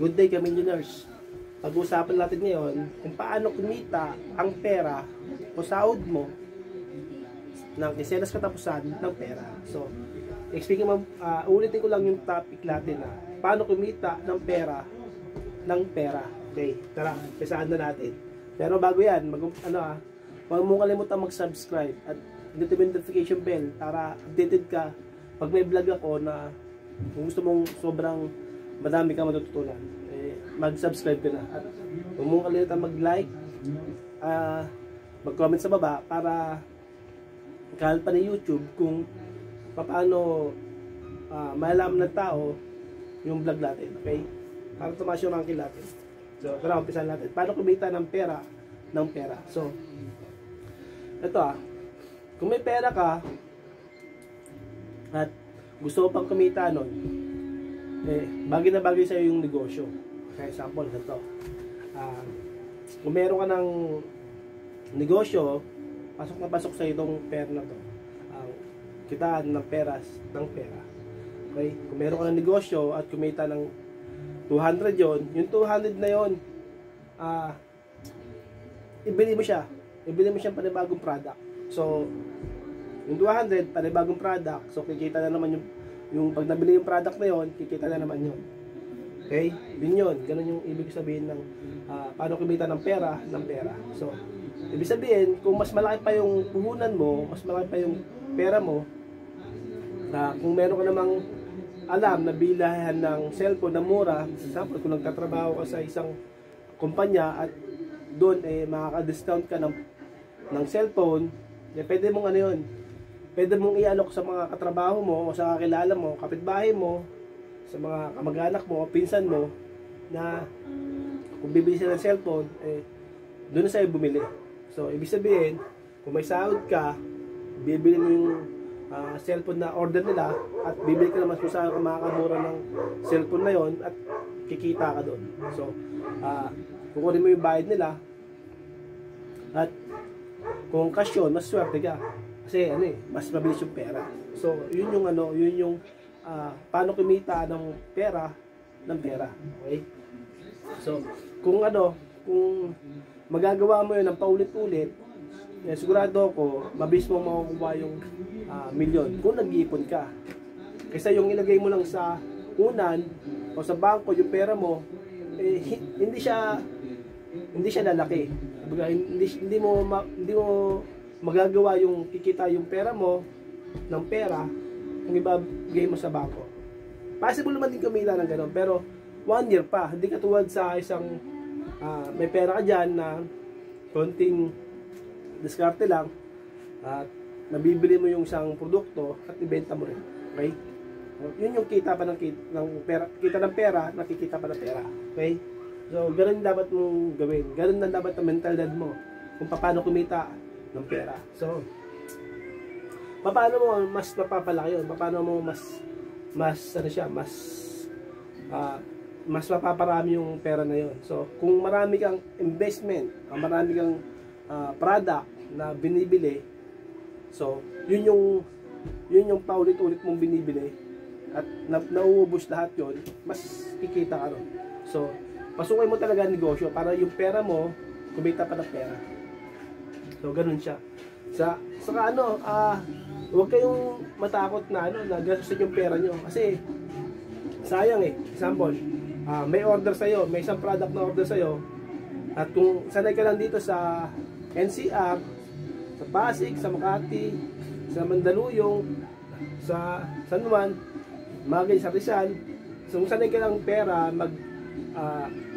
Good day ka-millionaires. Pag-uusapan natin ngayon kung paano kumita ang pera o sahod mo ng isenas katapusan ng pera. So, speaking of, ulitin ko lang yung topic natin na paano kumita ng pera Okay, tara, umpisahan na natin. Pero bago yan, huwag mong kalimutan mag-subscribe at hit notification bell para updated ka pag may vlog ako na kung gusto mong sobrang madami ka matututunan. Mag-subscribe ka na. At huwag mong kalimutan mag-like, mag-comment sa baba para kahal pa na YouTube kung paano malaman ng tao yung vlog natin. Okay? Para tumaas yung ranking natin. So, tara, umpisahan natin. Paano kumita ng pera? So, ito kung may pera ka at gusto pang kumita nun, bagay na bagay sa'yo yung negosyo. For example, ito kung meron ka ng negosyo, pasok na pasok sa'yo itong pera na to, kitaan ng pera okay? Kung meron ka ng negosyo at kumita ng 200 yon, yung 200 na yon ibili mo siya, panibagong product. So, yung 200, panibagong product. So, kikita na naman yung pag nabili yung product na yun, kikita na naman yun. Okay? Yun yun. Ganun yung ibig sabihin ng paano kumita ng pera, So, ibig sabihin, kung mas malaki pa yung puhunan mo, mas malaki pa yung pera mo, kung meron ka namang alam na bilahan ng cellphone na mura, for example, kung nagkatrabaho ka sa isang kumpanya at doon, makaka-discount ka ng cellphone, pwede mong pwede mong i-alok sa mga katrabaho mo o sa kakilala mo, kapitbahay mo, sa mga kamag-anak mo o pinsan mo, na kung bibili siya ng cellphone, doon na sa'yo bumili. So, ibig sabihin, kung may sahod ka, bibili mo yung cellphone na order nila at bibili ka naman kung saan ka makakamura ng cellphone na yon at kikita ka doon. So, kukunin mo yung bayad nila at kung cash yun, mas swerte ka kasi mas mabilis yung pera. So yun yung paano kumita ng pera okay? So kung kung magagawa mo yun ng paulit-ulit, sigurado ako mabilis mong makukuha yung milyon kung nag-iipon ka, kaysa yung ilagay mo lang sa unan o sa bangko yung pera mo, hindi siya lalaki. Hindi mo magagawa yung kikita yung pera mo ng pera kung ibabigay mo sa bangko. Possible naman din kumita ng gano'n, pero 1 year pa. Hindi katulad sa isang may pera ka dyan na konting diskarte lang at nabibili mo yung isang produkto at ibenta mo rin. Okay? Yun yung kita pa ng pera, nakikita pa ng pera. Okay? So, ganun dapat mong gawin. Ganun na dapat ang mentalidad mo kung paano kumita ng pera. So, paano mo mas mapapalaki yun? Paano mo mas mapaparami yung pera na yun? So, kung marami kang investment, marami kang product na binibili, so, yun yung paulit-ulit mong binibili at nauubos lahat yon, mas kikita ka ron. So, pasukin mo talaga ang negosyo para yung pera mo, kumita pa ng pera. So, ganun siya. Saka huwag kayong matakot na nagastusin yung pera nyo. Kasi, sayang Example, may order sa'yo, may isang product na order sa'yo, at kung sanay ka lang dito sa NCR, sa Pasig, sa Makati, sa Mandaluyong, sa San Juan, Magay, sa Rizal, so, kung sanay ka ng pera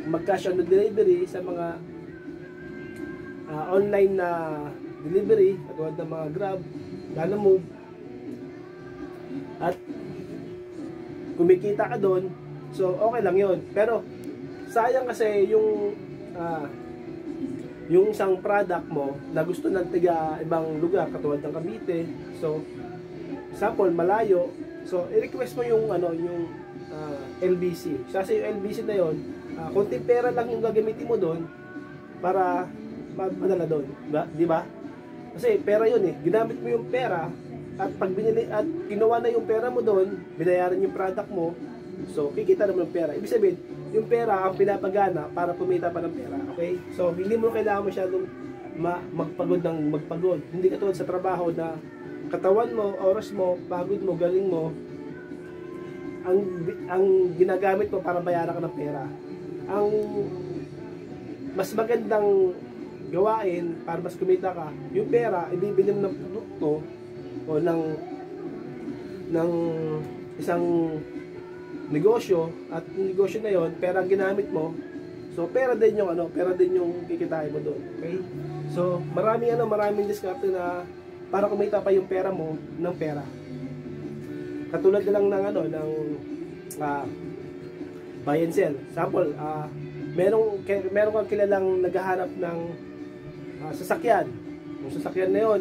mag-cash on the delivery sa mga online na delivery katulad ng mga Grab, Lalo Move, at kumikita ka doon, so okay lang yun. Pero sayang kasi yung isang product mo na gusto ng tiga ibang lugar katulad ng Cavite, so example, malayo. So, i-request mo yung LBC. Kasi yung LBC na yon, konting pera lang yung gagamitin mo doon para madala doon, di ba? Kasi pera yon ginamit mo yung pera at pag binili at kinuha na yung pera mo doon, binayaran yung product mo, So, kikita naman ng pera. Ibig sabihin, yung pera ang pinapagana para pumita pa ng pera. Okay? So, hindi mo kailangan masyadong magpagod ng magpagod. Hindi katulad sa trabaho na katawan mo, oras mo, pagod mo, galing mo, ang ginagamit mo para bayaran ka ng pera. Ang mas magandang gawain para mas kumita ka, yung pera ibibili mo ng produkto o ng isang negosyo, at yung negosyo na yon pera ginamit mo, so pera din yung kikitain mo doon. Okay, so maraming diskarte na para kumita pa yung pera mo ng pera, katulad na lang ng buy and sell. Sample, meron kang kilalang naghahanap ng sasakyan. Yung sasakyan na yun,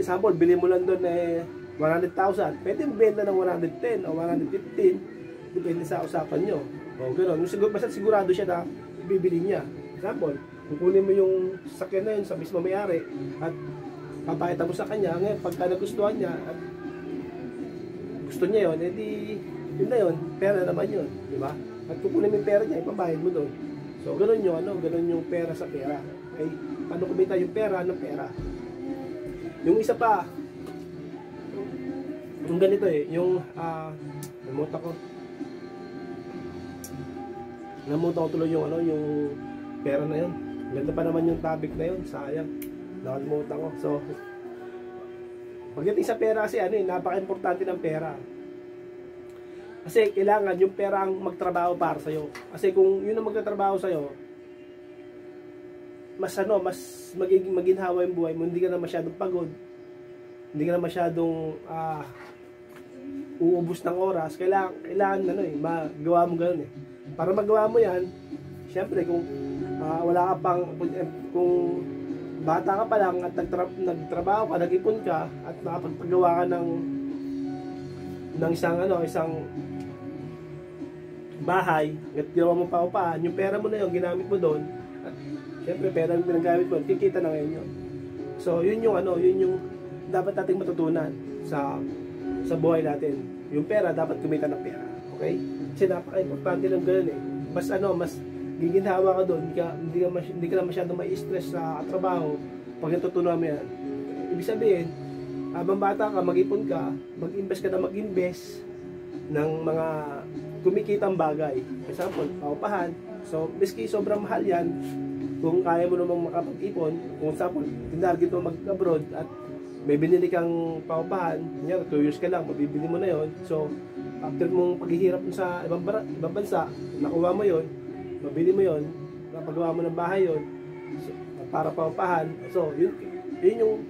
sample, bili mo lang doon eh 100,000. Pwede mo benta ng 110 o 115, depende sa usapan nyo. O gano'n, basta sigurado siya na bibili niya. Sample, kukunin mo yung sasakyan na yun sa mismo may-ari at papakita mo sa kanya. Ngayon, pagka nagustuhan niya at gusto niya yun, edi yun na yun, pera naman yun, di ba? At kukunin mo yung pera niya, ipabayad mo doon. So, ganun yung, ganun yung pera sa pera. Okay? Paano kumita yung pera ng pera? Yung isa pa, yung ganito eh, yung, namuta ko tuloy yung, yung pera na yun. Ganda pa naman yung topic na yun, sayang. Nakalimutan ko. So, pagdating sa pera kasi, napaka-importante ng pera. Kasi kailangan yung pera ang magtrabaho para sa'yo. Kasi kung yun ang magtatrabaho sa'yo, mas magiging maginhawa yung buhay mo. Hindi ka na masyadong pagod. Hindi ka na masyadong uubos ng oras. Kailangan magawa mo ganun eh. Para magawa mo yan, syempre kung wala ka pang, kung bata ka pa lang at nagtrabaho ka, nag-ipon ka, at nakapagpagawa ka ng isang bahay, at ginawa mo paupaan, yung pera mo na yun, ginamit mo doon, at syempre, pera mo ginagamit mo, kikita na ngayon yun. So, yun yung, yun yung dapat nating matutunan sa buhay natin. Yung pera, dapat kumita ng pera. Okay? Kasi napaka-importante lang ganun eh. Mas giginhawa ka doon, hindi ka na masyadong ma-stress sa trabaho, pag natutunan mo yan. Ibig sabihin, habang bata ka, mag-ipon ka, mag-invest ng mga kumikitang bagay. For example, paupahan. So, miski sobrang mahal yan, kung kaya mo namang makapag-ipon, kung example, tinarget mo mag-abroad at may binili kang paupahan, 2 years ka lang, mabibili mo na yon. So, after mong paghihirap mo sa ibang bansa, nakuha mo yon, mabili mo yon, napagawa mo ng bahay yon, so, para paupahan. So, yun yung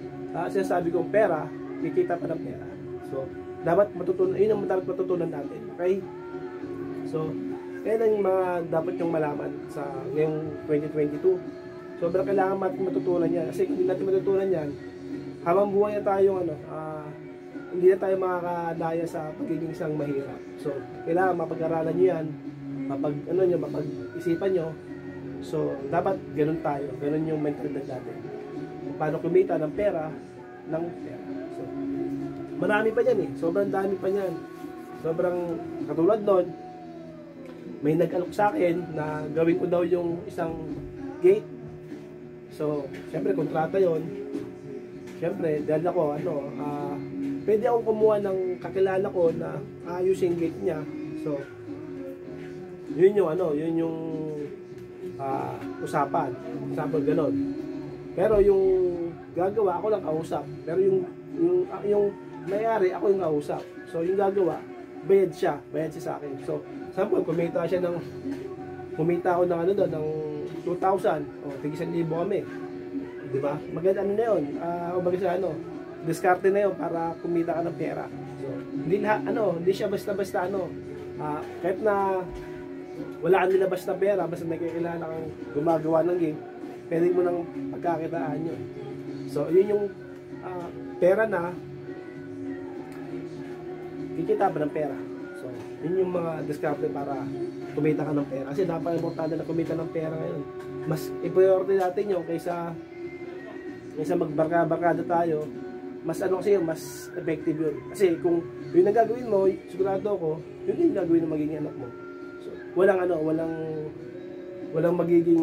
sinasabi kong pera, kikita pa ng pera. So, dapat matutunan, yun ang dapat matutunan natin. Okay? So, yan ang mga dapat yung malaman sa ngayong 2022. Sobrang kailangan matutunan yan. Kasi kung hindi natin matutunan yan, habang buhay na tayong, hindi na tayo makakalaya sa pagiging isang mahirap. So, kailangan mapag-aralan nyo yan, mapag-isipan nyo. So, dapat ganun tayo. Ganun yung mentalidad natin. Paano kumita ng pera so, marami pa dyan eh, sobrang dami pa yan, sobrang katulad nun, may nag-alok sa akin na gawin ko daw yung isang gate. So syempre kontrata yon, syempre dahil ako pwede akong kumuha ng kakilala ko na ayusin gate niya. So yun yung usapan ganon. Pero yung gagawa, ako lang kausap. Pero yung may-ari, ako yung kausap. So yung gagawa, bayad siya sa akin. So sample, kumita ako ng ng 2,000 o tigisan libo kami. Di ba? Maganda na 'yon. Diskarte na 'yon para kumita ka ng pera. So hindi hindi siya basta-basta kahit na wala kang nilabas na pera, basta nakikilala kang gumagawa ng game, pwede mo nang pagkakitaan yun. So, yun yung pera na kikita ba ng pera. So, yun yung mga diskarte para kumita ka ng pera. Kasi dapat importante na kumita ng pera ngayon. Mas i-priority natin yun kaysa magbarkada tayo mas ano kasi yun, mas effective yun. Kasi kung yun ang gagawin mo, sigurado ako, yun yung gagawin ng magiging anak mo. So, walang magiging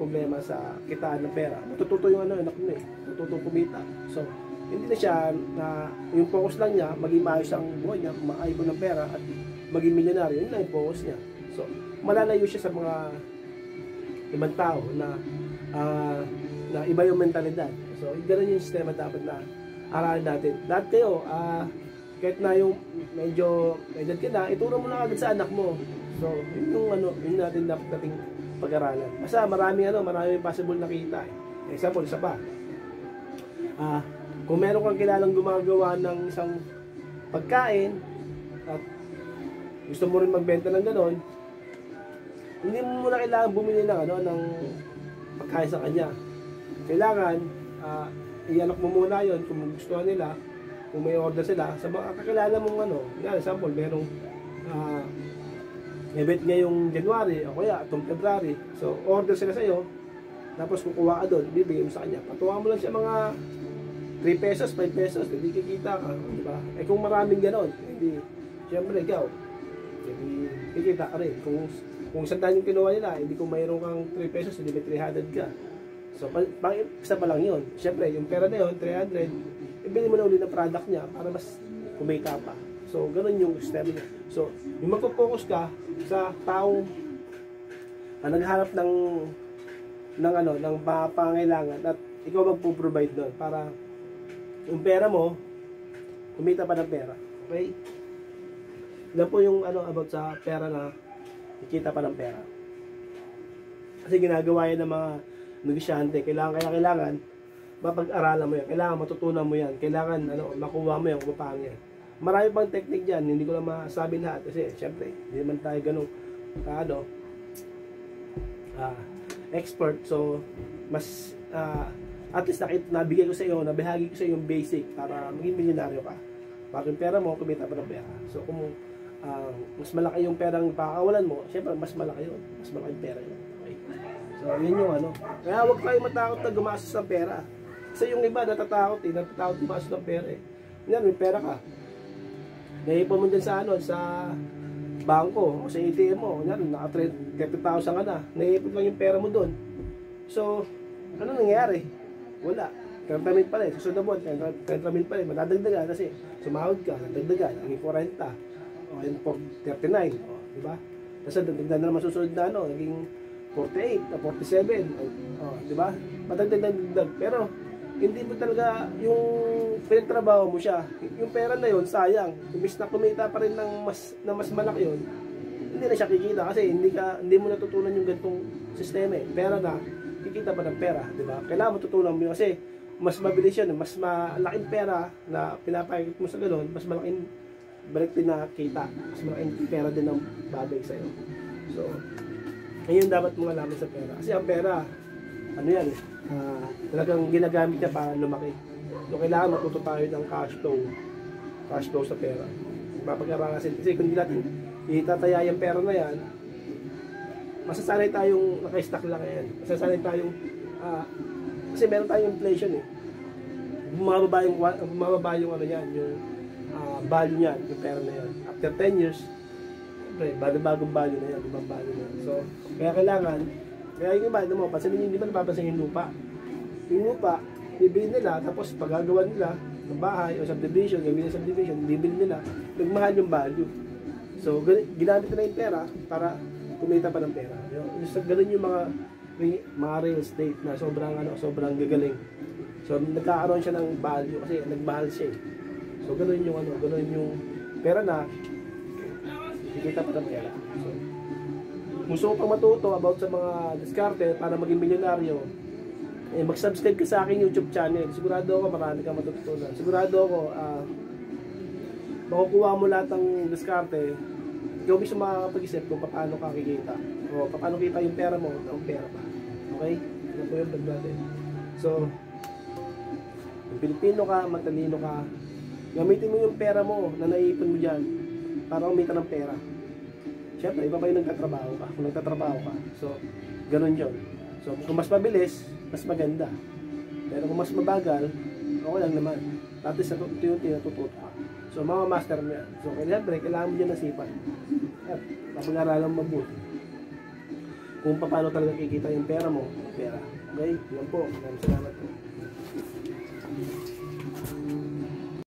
problema sa kitaan ng pera. Matututo yung anak mo eh. Matututo kumita. So, hindi na siya na yung focus lang niya, maging maayos ang buhay niya, maaipon ng pera at maging milyonaryo. Yun lang yung focus niya. So, malalayo siya sa mga ibang tao na na iba yung mentalidad. So, ganun yung sistema dapat na aralin natin. Lahat kayo, kahit na yung medyo edad ka na, ituro mo na agad sa anak mo. So, yun yung ano, yun natin dapat nating pag-aralan. Basta maraming possible nakita eh. Example, isa pa. Kung meron kang kilalang gumagawa ng isang pagkain at gusto mo rin magbenta ng gano'n, hindi mo muna kailangan bumili ng, ng pagkain sa kanya. Kailangan, iyanok mo muna yun kung gustuhan nila, kung may order sila, sa mga kakilala mong example, merong event ngayong January o kaya itong February. So, order sila sa'yo, tapos kukuha ka doon, bibigay mo sa kanya. Patuwa mo lang siya mga 3 pesos, 5 pesos, hindi kikita ka, di ba? Eh kung maraming ganon, hindi, siyempre ikaw, hindi kikita ka rin. Kung isang daan yung kinuha nila, hindi kung mayroon kang 3 pesos, hindi may 300 ka. So, isa pa lang yun. Siyempre, yung pera na yun, 300, ibili mo na uli ng product niya para mas kumita pa. So, ganun yung system niya. So, yung magpo-focus ka sa taong naghanap ng pangangailangan at ikaw magpo-provide doon para yung pera mo, kumita pa ng pera. Okay? Yan po yung about sa pera na ikita pa ng pera. Kasi ginagawa yan ng mga negosyante, kailangan mapag-aralan mo yan, kailangan matutunan mo yan, kailangan makuha mo yan, kumapang yan. Marami pang teknik dyan, hindi ko lang masabi lahat kasi syempre, hindi naman tayo ganun expert. So, mas at least nabigay ko sa iyo, nabahagi ko sa iyo yung basic para maging milyonaryo ka. Para yung pera mo, kumita pa ng pera. So, kung mas malaki yung perang pakakawalan mo, syempre, mas malaki yung pera yun. So, yun yung Kaya huwag kayo matakot na gumastos ng pera. Kasi yung iba natatakot eh. Natatakot gumastos ng pera eh. Yan, may pera ka. Naipon mo dyan sa sa banko o sa ATM mo. Yan, naka 30,000 ka na. Naipon lang yung pera mo doon. So, ano nangyari? Wala. 30,000 pa rin. Susunod na buwan, 30,000 pa rin. Madadagdagan kasi. Sumahod ka, nadagdagan. Naging 40. O, yun, 39. O, diba? Kasi dadagdagan na naman susunod na naging 48 o 47, di ba? Madagdag-dagdag. Pero, hindi mo talaga yung pinagtrabaho mo siya. Yung pera na yun, sayang. Imbis na kumita pa rin ng mas malaki yun, hindi na siya kikita kasi hindi mo natutunan yung ganitong sistema eh. Pera na, kikita pa ng pera, di ba? Kailangan mo tutunan mo yun kasi mas mabilis yun, mas malaking pera na pinapakikita mo sa ganun, mas malaking balik din na kita. Mas malaking pera din ang babay sa'yo. So, ayun dapat mong alamin sa pera. Kasi ang pera, yan eh, talagang ginagamit niya para lumaki. So, kailangan matuto tayo ng cash flow sa pera. Mapag-aralan natin. Kasi kung hindi natin itataya yung pera na yan, masasanay tayong naka-stack lang yan. Masasanay tayong, kasi meron tayong inflation eh. Bumababa yung yung value niyan, yung pera na yan. After 10 years, bagong value na yan, ibang value na yan. So, kaya kailangan, yung iba, pansinin nyo, hindi ba napapansin yung lupa? Yung lupa, bibili nila, tapos paggagawa nila ng bahay o subdivision, gawin ng subdivision, bibili nila, nagmahal yung value. So, ginamit na yung pera para kumita pa ng pera. So, ganun yung mga real estate na sobrang gagaling. So, nagkakaroon siya ng value kasi nagmahal siya. So, ganun yung ganun yung pera na kita pa ng pera. So, gusto ko pang matuto about sa mga diskarte para maging milyonaryo, mag-subscribe ka sa aking YouTube channel. Sigurado ako marami kang matututunan. Sigurado ako makukuha mo lahat ng diskarte. Ikaw mismo makakapag-isip kung paano ka kikita o paano kita yung pera mo o pera pa. Okay? Ano po yung pagdating? So, yung Pilipino ka, matalino ka, gamitin mo yung pera mo na naiipon mo dyan para kumita ng pera. Siyempre, iba pa yung nagtatrabaho ka. Kung nagtatrabaho ka. So, ganun yun. So, kung mas mabilis, mas maganda. Pero kung mas mabagal, okay lang naman. At least ito yung tinutututo. So mga master niya, so kailangan mo dyan nasipan at napag-aralan mabuti kung paano talaga kikita yung pera mo. Okay, yan po. Maraming salamat po.